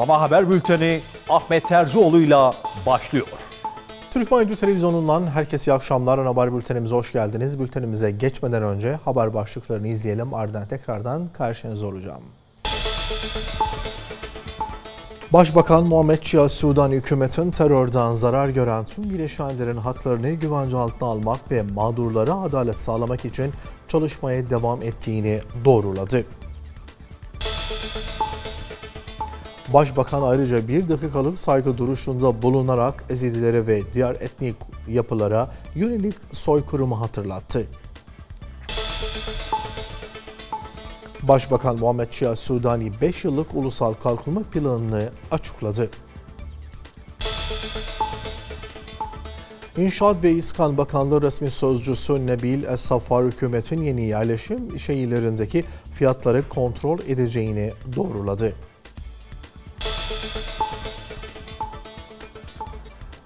Ana Haber Bülteni Ahmet Terzioğlu'yla başlıyor. Türkmen Radyo Televizyonu'ndan herkese iyi akşamlar. Ana Haber Bültenimize hoş geldiniz. Bültenimize geçmeden önce haber başlıklarını izleyelim. Ardından tekrardan karşınızda olacağım. Başbakan Muhammed Şiya Sudani hükümetin terörden zarar gören tüm bileşenlerin haklarını güvence altına almak ve mağdurlara adalet sağlamak için çalışmaya devam ettiğini doğruladı. Başbakan ayrıca bir dakikalık saygı duruşunda bulunarak Ezidilere ve diğer etnik yapılara yönelik soykırımı hatırlattı. Başbakan Muhammed Şiya Sudani 5 yıllık ulusal kalkınma planını açıkladı. İnşaat ve İskan Bakanlığı resmi sözcüsü Nebil Es-Safar hükümetin yeni yerleşim şehirlerindeki fiyatları kontrol edeceğini doğruladı.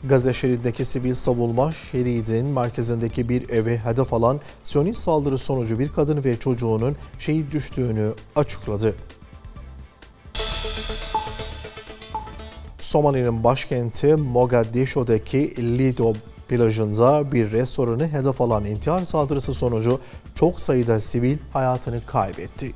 Gazze şeridindeki sivil savunma şeridin merkezindeki bir eve hedef alan Siyonist saldırı sonucu bir kadın ve çocuğunun şehit düştüğünü açıkladı. Somali'nin başkenti Mogadisho'daki Lido plajında bir restoranı hedef alan intihar saldırısı sonucu çok sayıda sivil hayatını kaybetti.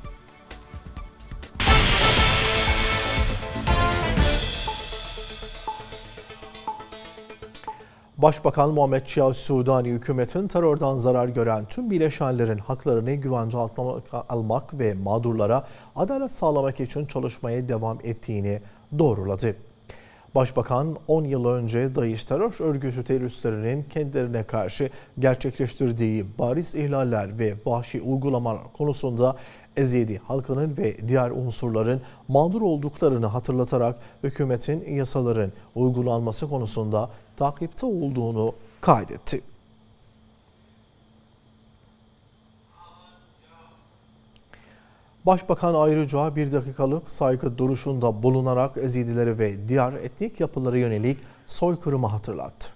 Başbakan Muhammed Şiya Sudani hükümetin terörden zarar gören tüm bileşenlerin haklarını güvence altına almak ve mağdurlara adalet sağlamak için çalışmaya devam ettiğini doğruladı. Başbakan 10 yıl önce DAEŞ terör örgütü teröristlerinin kendilerine karşı gerçekleştirdiği bariz ihlaller ve vahşi uygulamalar konusunda Ezidi halkının ve diğer unsurların mağdur olduklarını hatırlatarak hükümetin yasaların uygulanması konusunda takipte olduğunu kaydetti. Başbakan ayrıca bir dakikalık saygı duruşunda bulunarak Ezidilere ve diğer etnik yapılara yönelik soykırımı hatırlattı.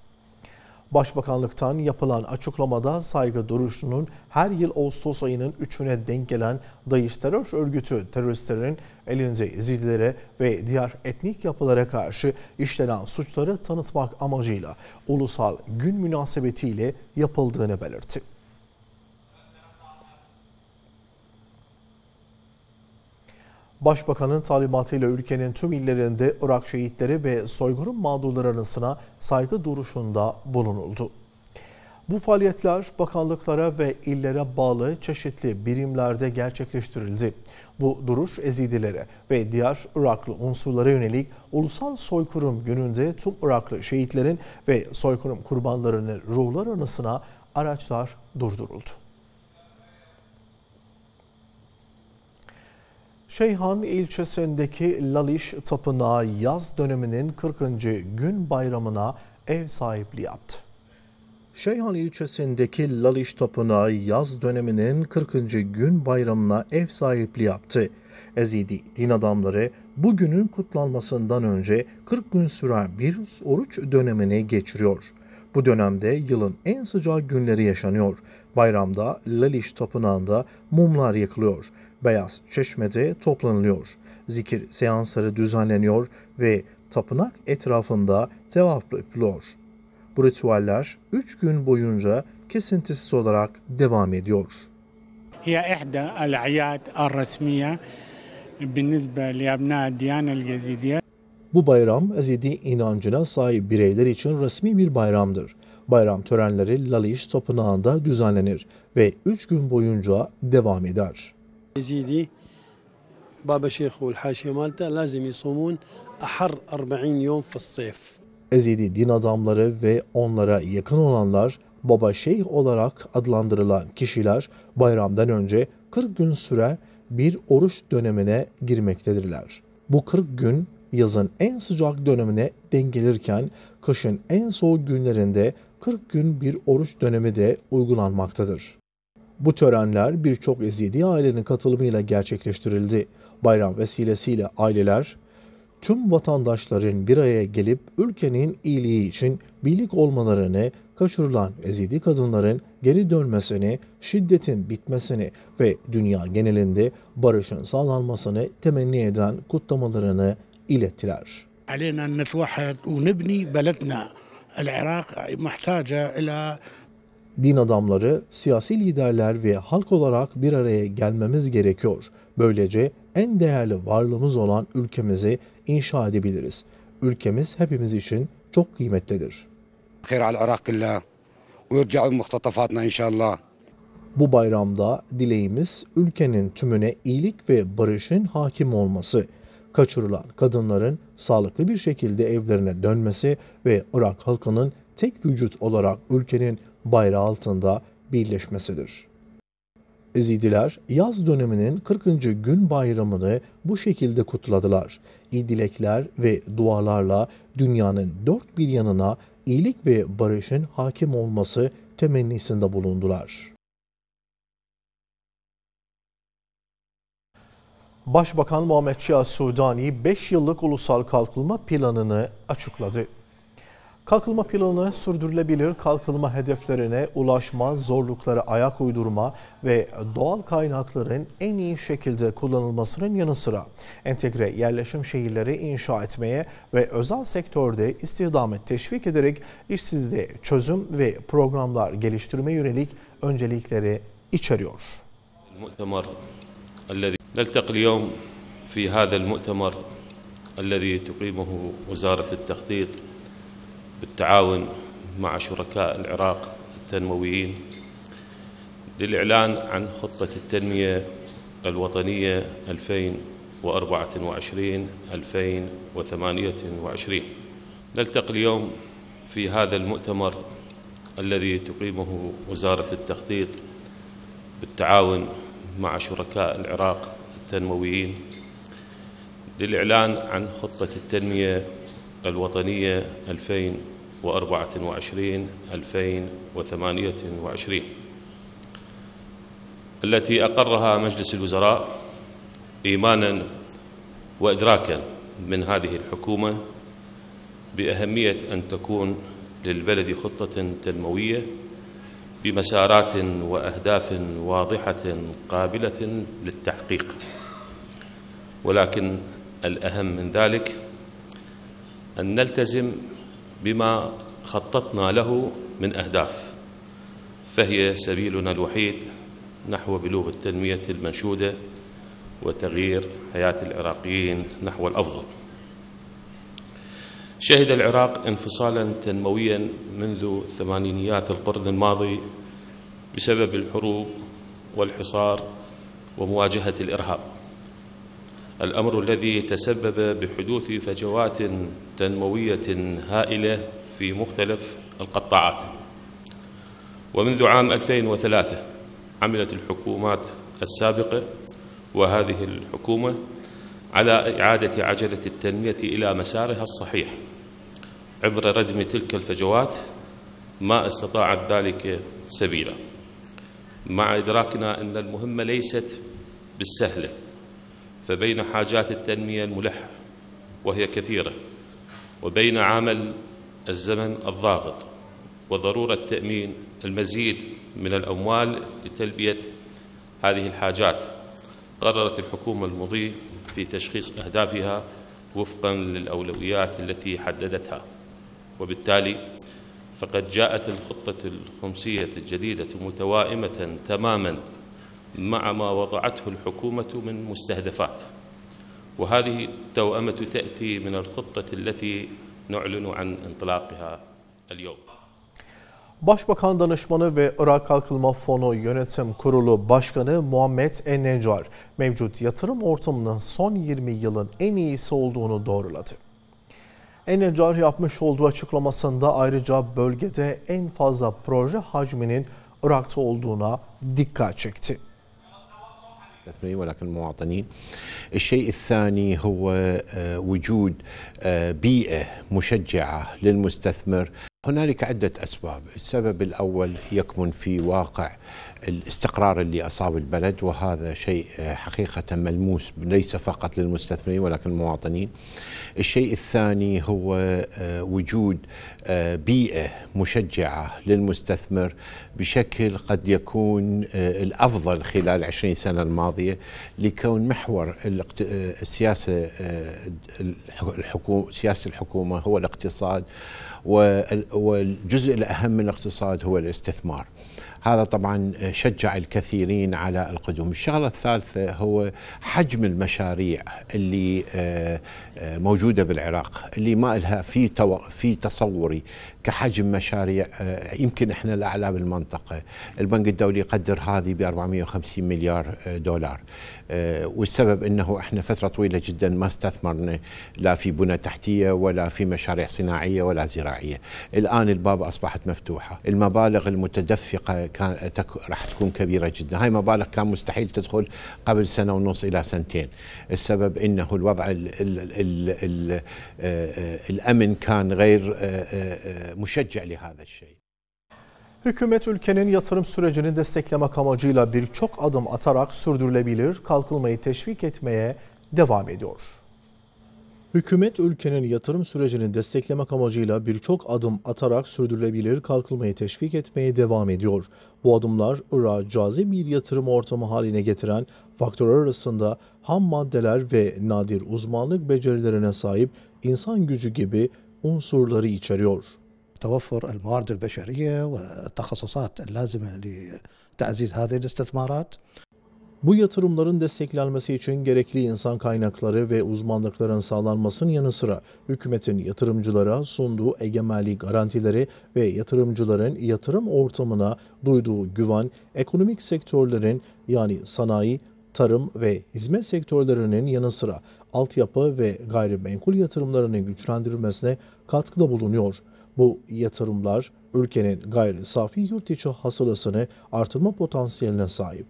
Başbakanlıktan yapılan açıklamada saygı duruşunun her yıl Ağustos ayının 3'üne denk gelen DAEŞ terör örgütü teröristlerin elinde Ezidilere ve diğer etnik yapılara karşı işlenen suçları tanıtmak amacıyla ulusal gün münasebetiyle yapıldığını belirtti. Başbakanın talimatıyla ülkenin tüm illerinde Irak şehitleri ve soykırım mağdurları anısına saygı duruşunda bulunuldu. Bu faaliyetler bakanlıklara ve illere bağlı çeşitli birimlerde gerçekleştirildi. Bu duruş Ezidilere ve diğer Iraklı unsurlara yönelik Ulusal Soykırım Günü'nde tüm Iraklı şehitlerin ve soykırım kurbanlarının ruhları anısına araçlar durduruldu. Şeyhan ilçesindeki Lalish Tapınağı yaz döneminin 40. gün bayramına ev sahipliği yaptı. Şeyhan ilçesindeki Lalish Tapınağı yaz döneminin 40. gün bayramına ev sahipliği yaptı. Ezidi din adamları bugünün kutlanmasından önce 40 gün süren bir oruç dönemini geçiriyor. Bu dönemde yılın en sıcak günleri yaşanıyor. Bayramda Lalish Tapınağı'nda mumlar yakılıyor. Beyaz çeşmede toplanılıyor. Zikir seansları düzenleniyor ve tapınak etrafında tevaf yapılıyor. Bu ritüeller 3 gün boyunca kesintisiz olarak devam ediyor. Bu bayram Ezidi inancına sahip bireyler için resmi bir bayramdır. Bayram törenleri Lalish Tapınağı'nda düzenlenir ve 3 gün boyunca devam eder. Ezidi Baba Şeyh ve Haşiye Malta lazım yasumun ahar 40 yom fi's-sayf. Ezidi din adamları ve onlara yakın olanlar Baba Şeyh olarak adlandırılan kişiler bayramdan önce 40 gün süre bir oruç dönemine girmektedirler. Bu 40 gün yazın en sıcak dönemine denk gelirken kışın en soğuk günlerinde 40 gün bir oruç dönemi de uygulanmaktadır. Bu törenler birçok Ezidi ailenin katılımıyla gerçekleştirildi. Bayram vesilesiyle aileler, tüm vatandaşların bir araya gelip ülkenin iyiliği için birlik olmalarını, kaçırılan Ezidi kadınların geri dönmesini, şiddetin bitmesini ve dünya genelinde barışın sağlanmasını temenni eden kutlamalarını ilettiler. Din adamları, siyasi liderler ve halk olarak bir araya gelmemiz gerekiyor. Böylece en değerli varlığımız olan ülkemizi inşa edebiliriz. Ülkemiz hepimiz için çok kıymetlidir. Bu bayramda dileğimiz ülkenin tümüne iyilik ve barışın hakim olması, kaçırılan kadınların sağlıklı bir şekilde evlerine dönmesi ve Irak halkının tek vücut olarak ülkenin bayrağı altında birleşmesidir. Ezidiler, yaz döneminin 40. gün bayramını bu şekilde kutladılar. İyi dilekler ve dualarla dünyanın dört bir yanına iyilik ve barışın hakim olması temennisinde bulundular. Başbakan Muhammed Şiya Sudani 5 yıllık ulusal kalkınma planını açıkladı. Kalkınma planı sürdürülebilir kalkınma hedeflerine ulaşma, zorluklara ayak uydurma ve doğal kaynakların en iyi şekilde kullanılmasının yanı sıra entegre yerleşim şehirleri inşa etmeye ve özel sektörde istihdamı teşvik ederek işsizliğe çözüm ve programlar geliştirme yönelik öncelikleri içeriyor. نلتقي اليوم في هذا المؤتمر الذي تقيمه وزارة التخطيط بالتعاون مع شركاء العراق التنمويين للإعلان عن خطة التنمية الوطنية 2024-2028. نلتقي اليوم في هذا المؤتمر الذي تقيمه وزارة التخطيط بالتعاون مع شركاء العراق التنمويين للإعلان عن خطة التنمية الوطنية 2024-2028 التي أقرها مجلس الوزراء إيمانا وإدراكا من هذه الحكومة بأهمية أن تكون للبلد خطة تنموية بمسارات وأهداف واضحة قابلة للتحقيق ولكن الأهم من ذلك أن نلتزم بما خططنا له من أهداف فهي سبيلنا الوحيد نحو بلوغ التنمية المنشودة وتغيير حياة العراقيين نحو الأفضل شهد العراق انفصالا تنمويا منذ ثمانينيات القرن الماضي بسبب الحروب والحصار ومواجهة الإرهاب الأمر الذي تسبب بحدوث فجوات تنموية هائلة في مختلف القطاعات ومنذ عام 2003 عملت الحكومات السابقة وهذه الحكومة على إعادة عجلة التنمية إلى مسارها الصحيح عبر ردم تلك الفجوات ما استطاعت ذلك سبيلا مع إدراكنا أن المهمة ليست بالسهلة فبين حاجات التنمية الملحة وهي كثيرة وبين عامل الزمن الضاغط وضرورة تأمين المزيد من الأموال لتلبية هذه الحاجات قررت الحكومة المضي في تشخيص أهدافها وفقاً للأولويات التي حددتها وبالتالي فقد جاءت الخطة الخمسية الجديدة متوائمة تماماً مع ما وضعته الحكومة من مستهدفات وهذه التوأمة تأتي من الخطة التي نعلن عن انطلاقها اليوم. Başbakan Danışmanı ve Irak Kalkınma Fonu Yönetim Kurulu Başkanı Muhammed Ennecar, mevcut yatırım ortamının son 20 yılın en iyisi olduğunu doğruladı. Ennecar yapmış olduğu açıklamasında ayrıca bölgede en fazla proje hacminin Irak'ta olduğuna dikkat çekti. ولكن المواطنين الشيء الثاني هو وجود بيئة مشجعة للمستثمر هنالك عدة أسباب. السبب الأول يكمن في واقع الاستقرار اللي أصاب البلد، وهذا شيء حقيقة ملموس ليس فقط للمستثمرين ولكن المواطنين. الشيء الثاني هو وجود بيئة مشجعة للمستثمر بشكل قد يكون الأفضل خلال 20 سنة الماضية، لكون محور سياسة الحكومة هو الاقتصاد، والجزء الأهم من الاقتصاد هو الاستثمار. هذا طبعا شجع الكثيرين على القدوم. الشغلة الثالثة هو حجم المشاريع اللي موجودة بالعراق، اللي ما لها في تصوري كحجم مشاريع. يمكن احنا الأعلى بالمنطقة. البنك الدولي يقدر هذه ب 450 مليار دولار. والسبب انه احنا فترة طويلة جدا ما استثمرنا لا في بنى تحتية ولا في مشاريع صناعية ولا زراعية. الآن الباب أصبحت مفتوحة. المبالغ المتدفقة راح تكون كبيرة جدا. هاي مبالغ كان مستحيل تدخل قبل سنة ونص إلى سنتين. السبب انه الوضع الأمن كان غير müşecce lihada şey. Hükümet ülkenin yatırım sürecini desteklemek amacıyla birçok adım atarak sürdürülebilir kalkınmayı teşvik etmeye devam ediyor. Hükümet ülkenin yatırım sürecini desteklemek amacıyla birçok adım atarak sürdürülebilir kalkınmayı teşvik etmeye devam ediyor. Bu adımlar Irak'ı cazip bir yatırım ortamı haline getiren faktörler arasında ham maddeler ve nadir uzmanlık becerilerine sahip insan gücü gibi unsurları içeriyor. توفر الموارد البشرية والتخصصات اللازمة لتعزيز هذه الاستثمارات. Bu yatırımların desteklenmesi için gerekli insan kaynakları ve uzmanlıkların sağlanmasının yanı sıra hükümetin yatırımcılara sunduğu egemenlik garantileri ve yatırımcıların yatırım ortamına duyduğu güven, ekonomik sektörlerin yani sanayi, tarım ve hizmet sektörlerinin yanı sıra altyapı ve gayrimenkul yatırımlarını güçlendirilmesine katkıda bulunuyor. Bu yatırımlar ülkenin gayri safi yurt içi hasılasını artırma potansiyeline sahip.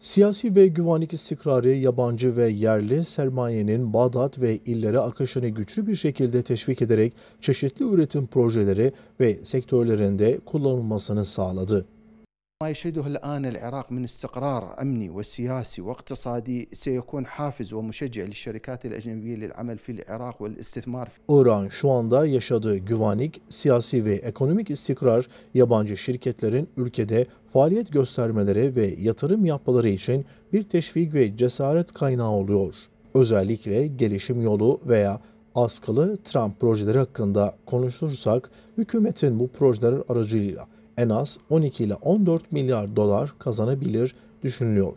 Siyasi ve güvenlik istikrarı yabancı ve yerli sermayenin Bağdat ve illere akışını güçlü bir şekilde teşvik ederek çeşitli üretim projeleri ve sektörlerinde kullanılmasını sağladı. ما يشهده الآن العراق من استقرار أمني وسياسي واقتصادي سيكون حافز ومشجع للشركات الأجنبية للعمل في العراق والاستثمار. Irak'ın şu anda yaşadığı güvenlik, siyasi ve ekonomik istikrar yabancı şirketlerin ülkede faaliyet göstermeleri ve yatırım yapmaları için bir teşvik ve cesaret kaynağı oluyor. Özellikle gelişim yolu veya askılı Trump projeleri hakkında konuşursak, hükümetin bu projeler aracılığıyla en az 12 ile 14 milyar dolar kazanabilir düşünülüyor.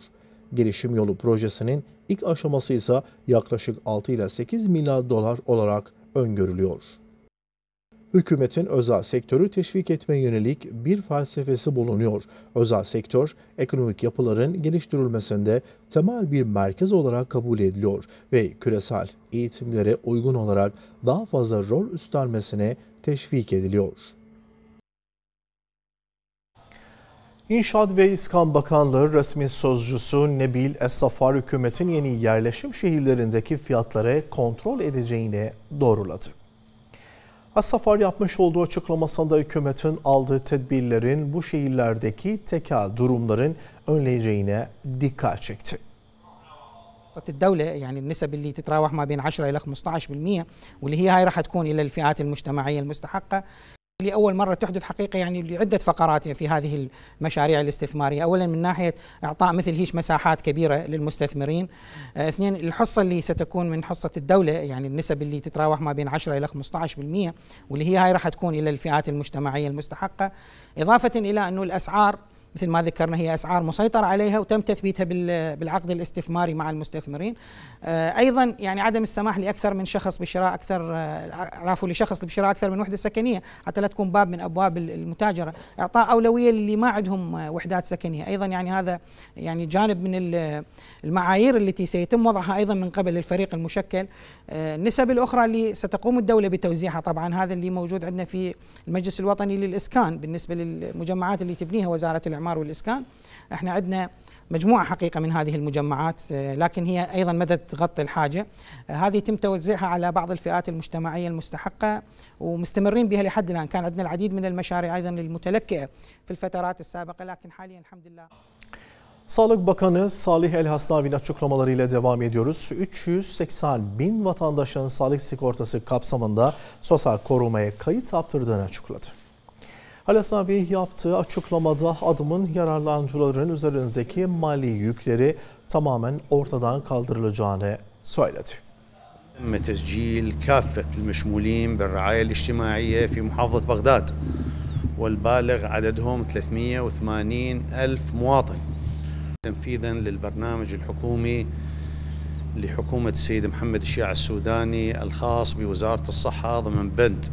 Gelişim yolu projesinin ilk aşaması ise yaklaşık 6 ile 8 milyar dolar olarak öngörülüyor. Hükümetin özel sektörü teşvik etmeye yönelik bir felsefesi bulunuyor. Özel sektör, ekonomik yapıların geliştirilmesinde temel bir merkez olarak kabul ediliyor ve küresel eğitimlere uygun olarak daha fazla rol üstlenmesine teşvik ediliyor. İnşaat ve İskan Bakanlığı resmi sözcüsü Nebil Es-Safar hükümetin yeni yerleşim şehirlerindeki fiyatları kontrol edeceğini doğruladı. Es-Safar yapmış olduğu açıklamasında hükümetin aldığı tedbirlerin bu şehirlerdeki tekel durumların önleyeceğine dikkat çekti. الدولة يعني النسب اللي تتراوح ما بين 10 إلى 15% واللي هي هاي راح تكون إلى الفئات المجتمعية المستحقة. لأول مرة تحدث حقيقة يعني لعدة فقرات في هذه المشاريع الاستثمارية. أولا من ناحية إعطاء مثل هيش مساحات كبيرة للمستثمرين. اثنين الحصة اللي ستكون من حصة الدولة يعني النسب اللي تتراوح ما بين 10 إلى 15% واللي هي هاي راح تكون إلى الفئات المجتمعية المستحقة. إضافة إلى أنه الأسعار مثل ما ذكرنا هي أسعار مسيطر عليها وتم تثبيتها بالعقد الاستثماري مع المستثمرين. أيضا يعني عدم السماح لأكثر من شخص بشراء أكثر عفوا لشخص بشراء أكثر من وحدة سكنية حتى لا تكون باب من أبواب المتاجرة. إعطاء أولوية للي ما عندهم وحدات سكنية. أيضا يعني هذا يعني جانب من المعايير التي سيتم وضعها أيضا من قبل الفريق المشكل. النسب الأخرى اللي ستقوم الدولة بتوزيعها طبعا هذا اللي موجود عندنا في المجلس الوطني للإسكان بالنسبة للمجمعات اللي تبنيها وزارة العمارة الاعمار والاسكان. احنا عندنا مجموعه حقيقه من هذه المجمعات، لكن هي ايضا مدى تغطي الحاجه. هذه يتم توزيعها على بعض الفئات المجتمعيه المستحقه ومستمرين بها لحد الان. كان عندنا العديد من المشاريع ايضا المتلكئه في الفترات السابقه، لكن حاليا الحمد لله. Sağlık Bakanı Salih El-Hasnavi'nin açıklamalarıyla devam ediyoruz. 380 bin vatandaşın sağlık sigortası kapsamında sosyal korumaya kayıt yaptırdığını açıkladı. El-Hasnavi yaptığı açıklamada adımın yararlanıcıların üzerindeki mali yükleri tamamen ortadan kaldırılacağını söyledi. تم تسجيل كافة المشمولين بالرعاية الاجتماعية في محافظة بغداد والبالغ عددهم 380 ألف مواطن. تنفيذا للبرنامج الحكومي لحكومة السيد محمد الشيع السوداني الخاص بوزارة الصحة ضمن بند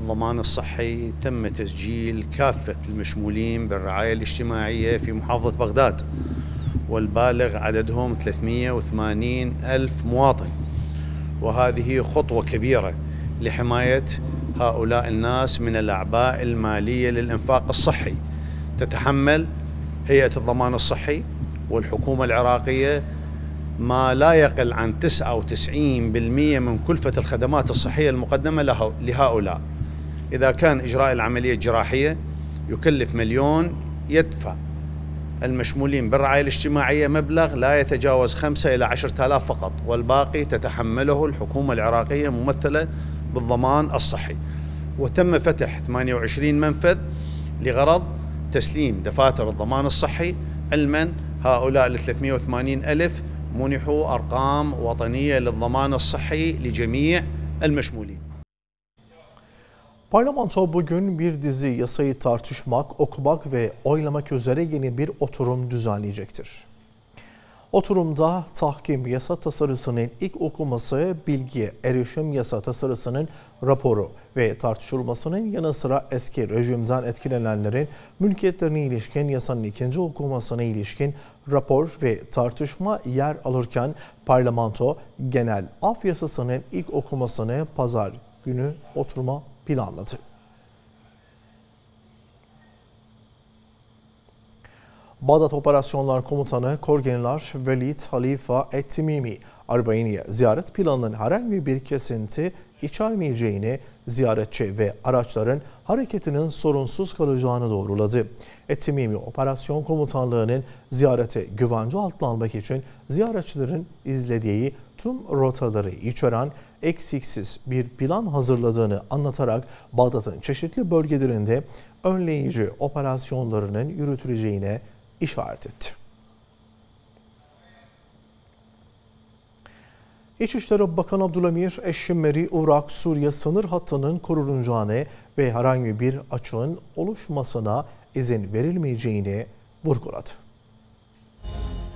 الضمان الصحي، تم تسجيل كافة المشمولين بالرعاية الاجتماعية في محافظة بغداد والبالغ عددهم 380 ألف مواطن، وهذه خطوة كبيرة لحماية هؤلاء الناس من الأعباء المالية للإنفاق الصحي تتحمل هيئة الضمان الصحي والحكومة العراقية ما لا يقل عن 99% من كلفة الخدمات الصحية المقدمة لهؤلاء. إذا كان إجراء العملية الجراحية يكلف مليون، يدفع المشمولين بالرعاية الاجتماعية مبلغ لا يتجاوز 5 إلى 10 آلاف فقط، والباقي تتحمله الحكومة العراقية ممثلة بالضمان الصحي. وتم فتح 28 منفذ لغرض تسليم دفاتر الضمان الصحي، علما هؤلاء ال 380 ألف منحوا أرقام وطنية للضمان الصحي لجميع المشمولين. Parlamento bugün bir dizi yasayı tartışmak, okumak ve oylamak üzere yeni bir oturum düzenleyecektir. Oturumda tahkim yasa tasarısının ilk okuması, bilgiye erişim yasa tasarısının raporu ve tartışılmasının yanı sıra eski rejimden etkilenenlerin mülkiyetlerine ilişkin yasanın ikinci okumasına ilişkin rapor ve tartışma yer alırken parlamento genel af yasasının ilk okumasını pazar günü oturuma planladı. Bağdat Operasyonlar Komutanı Korgeneral Velid Halifa Etimimi, Arbaini'ye ziyaret planının herhangi bir kesinti içermeyeceğini, ziyaretçi ve araçların hareketinin sorunsuz kalacağını doğruladı. Etimimi, operasyon komutanlığının ziyarete güvence altına almak için ziyaretçilerin izlediği tüm rotaları içeren eksiksiz bir plan hazırladığını anlatarak Bağdat'ın çeşitli bölgelerinde önleyici operasyonlarının yürütüleceğine işaret etti. İçişleri Bakanı Abdülemir Eşşimmeri, Irak-Suriye sınır hattının korunacağını ve herhangi bir açığın oluşmasına izin verilmeyeceğini vurguladı.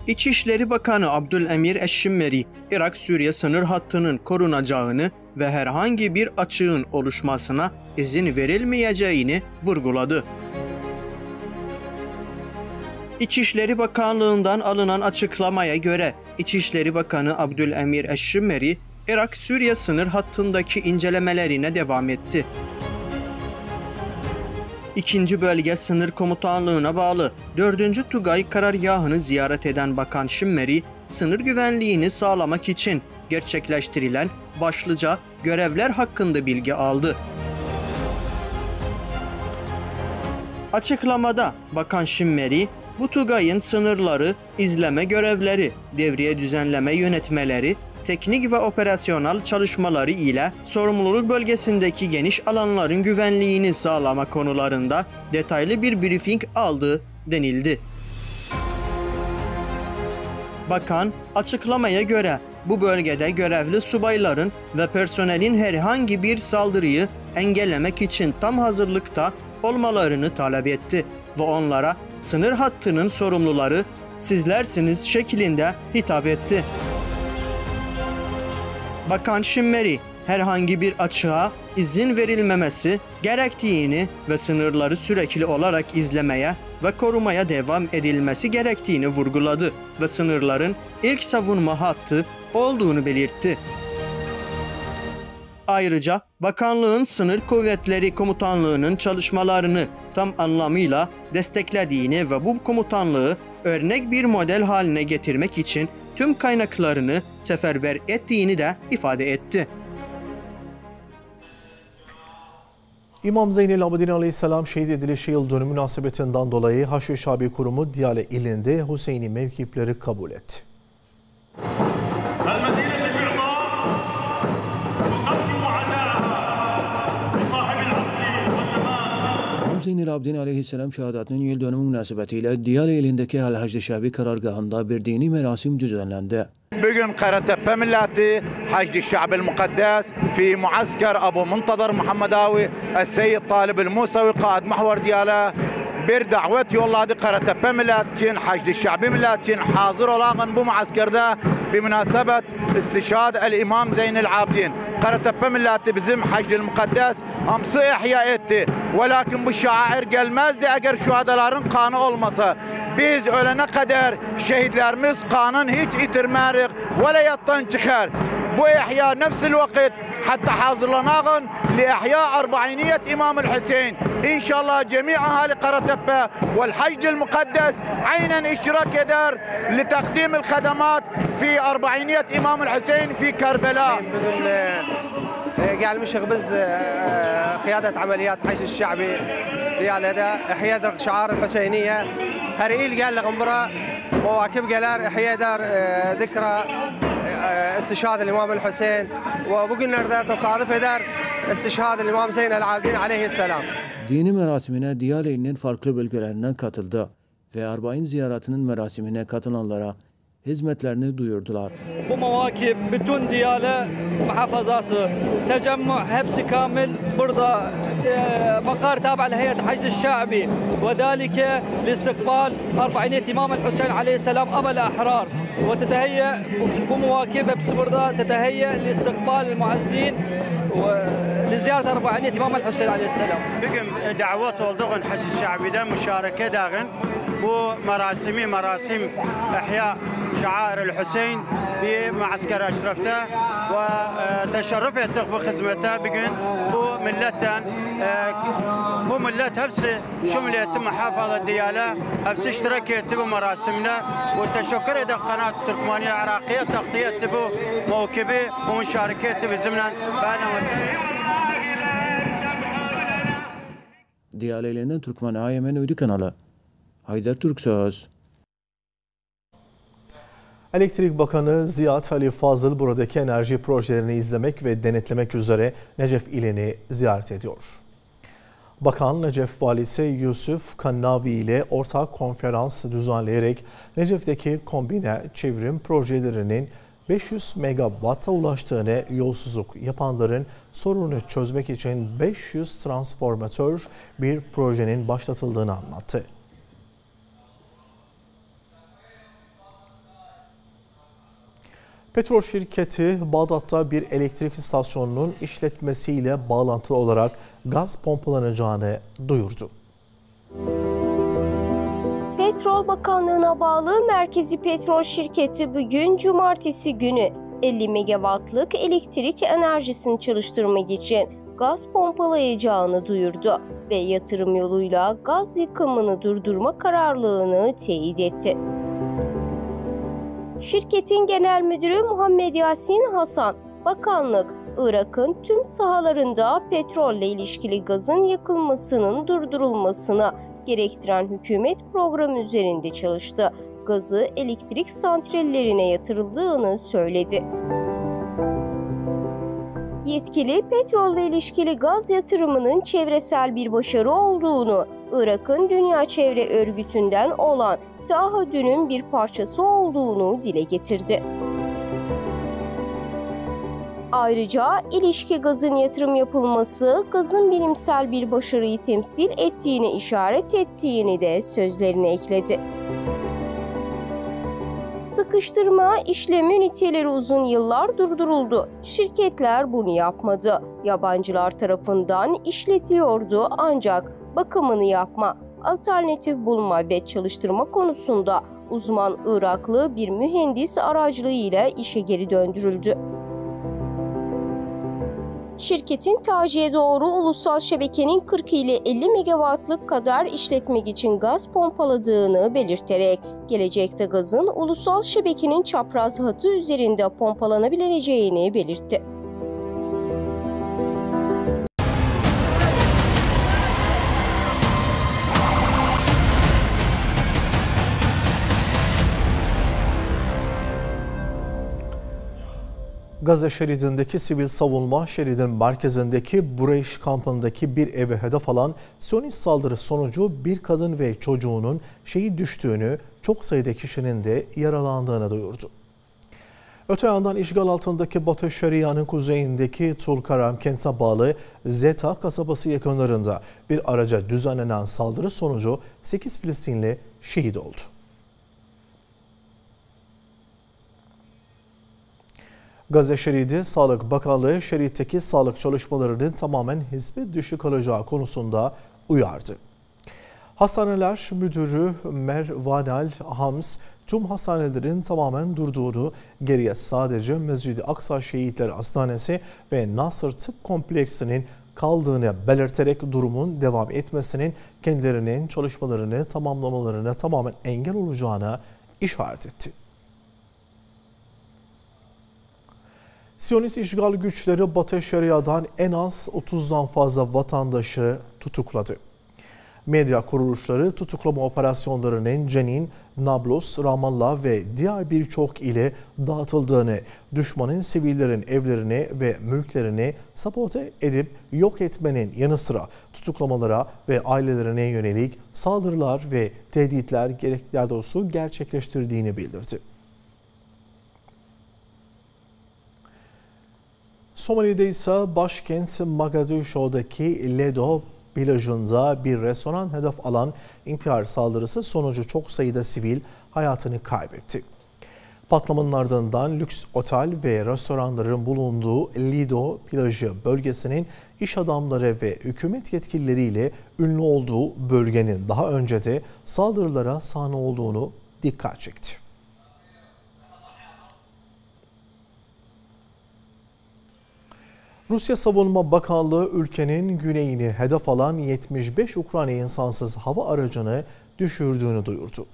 İçişleri Bakanı Abdülemir Eşşimmeri, Irak-Suriye sınır hattının korunacağını ve herhangi bir açığın oluşmasına izin verilmeyeceğini vurguladı. İçişleri Bakanlığı'ndan alınan açıklamaya göre İçişleri Bakanı Abdülemir Eşşimmeri, Irak-Suriye sınır hattındaki incelemelerine devam etti. 2. Bölge Sınır Komutanlığı'na bağlı 4. Tugay Karargahı'nı ziyaret eden Bakan Şimmeri, sınır güvenliğini sağlamak için gerçekleştirilen başlıca görevler hakkında bilgi aldı. Açıklamada Bakan Şimmeri, bu tugayın sınırları, izleme görevleri, devriye düzenleme yönetmeleri, teknik ve operasyonel çalışmaları ile sorumluluk bölgesindeki geniş alanların güvenliğini sağlama konularında detaylı bir briefing aldı denildi. Bakan, açıklamaya göre bu bölgede görevli subayların ve personelin herhangi bir saldırıyı engellemek için tam hazırlıkta olmalarını talep etti ve onlara sınır hattının sorumluları sizlersiniz şeklinde hitap etti. Bakan Şimmeri, herhangi bir açığa izin verilmemesi gerektiğini ve sınırları sürekli olarak izlemeye ve korumaya devam edilmesi gerektiğini vurguladı ve sınırların ilk savunma hattı olduğunu belirtti. ayrıca bakanlığın Sınır Kuvvetleri Komutanlığı'nın çalışmalarını tam anlamıyla desteklediğini ve bu komutanlığı örnek bir model haline getirmek için tüm kaynaklarını seferber ettiğini de ifade etti. İmam Zeynel Abidin Aleyhisselam şehit edilişi yıl dönümü münasebetinden dolayı Haşr-ı Şabi Kurumu Diyale ilinde Hüseyin'i mevkipleri kabul etti. Zeynel Abidin Aleyhisselam şehadatının yıl dönümü münasebetiyle Diyale ilindeki Haşr-ı Şabi karargahında bir dini merasim düzenlendi. Bugün Karatepe milleti Haşr-ı Şabi'l Mukaddes fi muasker Abu Muntazar Muhammedawi Es-Seyyid Talib'l Musawi Kaid Mahver Diyale bir davet yolladı Karatepe milleti için Haşr-ı Şabi milleti için hazır olan bu muaskerde bir münasebet istişad-el İmam Zeynel Abidin. Karatepe milleti bizim Haşr-ı Mukaddes amsı ihya etti. Velakin bu şair gelmezdi eğer şuhadaların kanı olmasa. Biz ölene kadar şehitlerimiz kanın hiç itirmerik ve la yattan çıkar. Bu ihya nefsil vakit hatta hazırlanağın li ihya arbainiyet İmam-ül Hüseyin. İnşallah cemi ahali Karatepe vel hacdil mukaddes aynen iştirak eder li takdimil khademat fi arbainiyet İmam-ül Hüseyin fi Kerbela. gelmişiz biz kıyadet ameliyat Haşr-ı Şabi Diyale'de ihya eder şiarı Hüseyiniye. Her il geldik umbra o akip geler ihya eder zikra istişhad-ı İmam-ül Hüseyin ve bugünlerde tesadüf eder istişhad-ı İmam Zeynel Abidin aleyhisselam. Dini merasimine Diyale ilinin farklı bölgelerinden katıldı ve Arbain ziyaretinin merasimine katılanlara hizmetlerini duyurdular. Bu mevakip bütün Diyale muhafazası, tecemmü hepsi kamil burada makar tabi heyet Haşr-ı Şabi ve dalike listikbal 40 İmam-ül Hüseyin aleyhisselam amel ahrar ve tetehiyye bu mevakip hepsi burada tetehiyye listikbal muazzin ve ziyaret 40 İmam-ül Hüseyin aleyhisselam. Bugün davet olduğun Haşr-ı Şabi'de müşareke dağın bu merasimi merasim ihya şair-ül Hüseyin bir muasker eşrefte ve teşerrüf ettik bu hizmete bugün bu milletten bu millet hepsi şümliyeti muhafaza Diyale hepsi iştirak etti bu merasimle ve teşekkür edek Kanat Türkmeniye Irakiye takdiye etti bu mevkibi bu müşareke etti bizimle. Diyale ilinden Türkmen AYM'nin ödü kanalı Haydar Türk Söz. Elektrik Bakanı Ziyat Ali Fazıl buradaki enerji projelerini izlemek ve denetlemek üzere Necef ilini ziyaret ediyor. Bakan Necef Valisi Yusuf Kannavi ile ortak konferans düzenleyerek Necef'teki kombine çevrim projelerinin 500 megawatta ulaştığını, yolsuzluk yapanların sorununu çözmek için 500 transformatör bir projenin başlatıldığını anlattı. Petrol şirketi Bağdat'ta bir elektrik istasyonunun işletmesiyle bağlantılı olarak gaz pompalanacağını duyurdu. Petrol Bakanlığı'na bağlı Merkezi Petrol Şirketi bugün cumartesi günü 50 megawattlık elektrik enerjisini çalıştırmak için gaz pompalayacağını duyurdu ve yatırım yoluyla gaz yıkımını durdurma kararlılığını teyit etti. Şirketin genel müdürü Muhammed Yasin Hasan, bakanlık, Irak'ın tüm sahalarında petrolle ilişkili gazın yakılmasının durdurulmasını gerektiren hükümet programı üzerinde çalıştı. Gazı elektrik santrallerine yatırıldığını söyledi. Yetkili, petrolle ilişkili gaz yatırımının çevresel bir başarı olduğunu, Irak'ın Dünya Çevre Örgütü'nden olan taahhüdünün bir parçası olduğunu dile getirdi. Ayrıca ilişki gazın yatırım yapılması, gazın bilimsel bir başarıyı temsil ettiğine işaret ettiğini de sözlerine ekledi. Sıkıştırma işlemi üniteleri uzun yıllar durduruldu. Şirketler bunu yapmadı. Yabancılar tarafından işletiliyordu ancak bakımını yapma, alternatif bulma ve çalıştırma konusunda uzman Iraklı bir mühendis aracılığıyla işe geri döndürüldü. Şirketin Taci'ye doğru ulusal şebekenin 40 ile 50 megawattlık kadar işletmek için gaz pompaladığını belirterek, gelecekte gazın ulusal şebekenin çapraz hattı üzerinde pompalanabileceğini belirtti. Gazze şeridindeki sivil savunma, şeridin merkezindeki Bureyş kampındaki bir eve hedef alan Siyonist saldırı sonucu bir kadın ve çocuğunun şehit düştüğünü, çok sayıda kişinin de yaralandığını duyurdu. Öte yandan işgal altındaki Batı Şeria'nın kuzeyindeki Tulkaram kentine bağlı Zeta kasabası yakınlarında bir araca düzenlenen saldırı sonucu 8 Filistinli şehit oldu. Gazze şeridi Sağlık Bakanlığı şeritteki sağlık çalışmalarının tamamen hizmet dışı kalacağı konusunda uyardı. Hastaneler Müdürü Mervanel Hams tüm hastanelerin tamamen durduğunu, geriye sadece Mescid-i Aksa Şehitler Hastanesi ve Nasır Tıp Kompleksinin kaldığını belirterek durumun devam etmesinin kendilerinin çalışmalarını tamamlamalarına tamamen engel olacağına işaret etti. Siyonist işgal güçleri Batı Şeria'dan en az 30'dan fazla vatandaşı tutukladı. Medya kuruluşları tutuklama operasyonlarının Cenin, Nablus, Ramallah ve diğer birçok ile dağıtıldığını, düşmanın sivillerin evlerini ve mülklerini sabote edip yok etmenin yanı sıra tutuklamalara ve ailelerine yönelik saldırılar ve tehditler gerçekleştirdiğini bildirdi. Somali'de ise başkent Mogadisho'daki Ledo plajında bir restoran hedef alan intihar saldırısı sonucu çok sayıda sivil hayatını kaybetti. Patlamanın ardından lüks otel ve restoranların bulunduğu Ledo plajı bölgesinin iş adamları ve hükümet yetkilileriyle ünlü olduğu bölgenin daha önce de saldırılara sahne olduğunu dikkat çekti. Rusya Savunma Bakanlığı ülkenin güneyini hedef alan 75 Ukrayna insansız hava aracını düşürdüğünü duyurdu.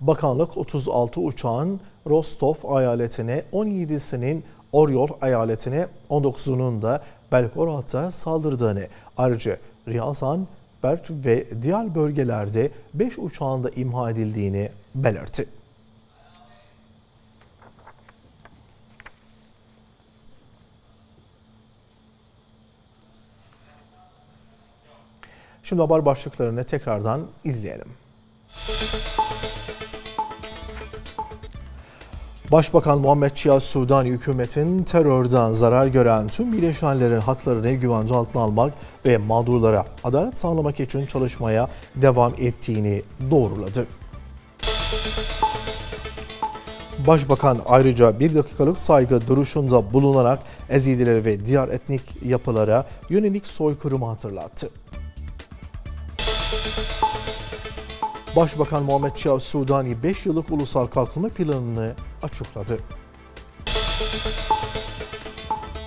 Bakanlık 36 uçağın Rostov eyaletine, 17'sinin Oryol eyaletine, 19'unun da Belgorod'a saldırdığını, ayrıca Ryazan, Berk ve diğer bölgelerde 5 uçağın da imha edildiğini belirtti. Şimdi haber başlıklarını tekrardan izleyelim. Başbakan Muhammed Şiya Sudani hükümetin terörden zarar gören tüm bileşenlerin haklarını güvence altına almak ve mağdurlara adalet sağlamak için çalışmaya devam ettiğini doğruladı. Başbakan ayrıca bir dakikalık saygı duruşunda bulunarak Ezidilere ve diğer etnik yapılara yönelik soykırımı hatırlattı. Başbakan Muhammed Şiya Sudani 5 yıllık ulusal kalkınma planını açıkladı.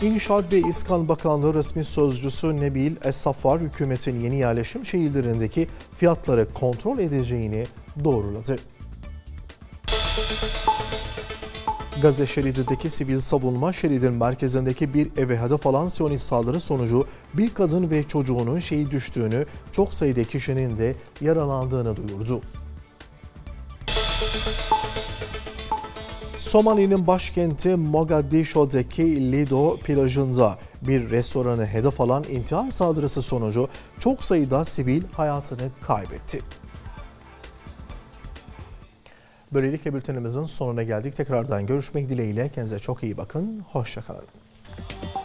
İnşaat ve İskan Bakanlığı resmi sözcüsü Nebil Es-Safar hükümetin yeni yerleşim şehirlerindeki fiyatları kontrol edeceğini doğruladı. Gazze şeridindeki sivil savunma şeridin merkezindeki bir eve hedef alan Siyonist saldırı sonucu bir kadın ve çocuğunun şehit düştüğünü, çok sayıda kişinin de yaralandığını duyurdu. Somali'nin başkenti Mogadisho'daki Lido plajında bir restoranı hedef alan intihar saldırısı sonucu çok sayıda sivil hayatını kaybetti. Böylelikle bültenimizin sonuna geldik. Tekrardan görüşmek dileğiyle. Kendinize çok iyi bakın. Hoşça kalın.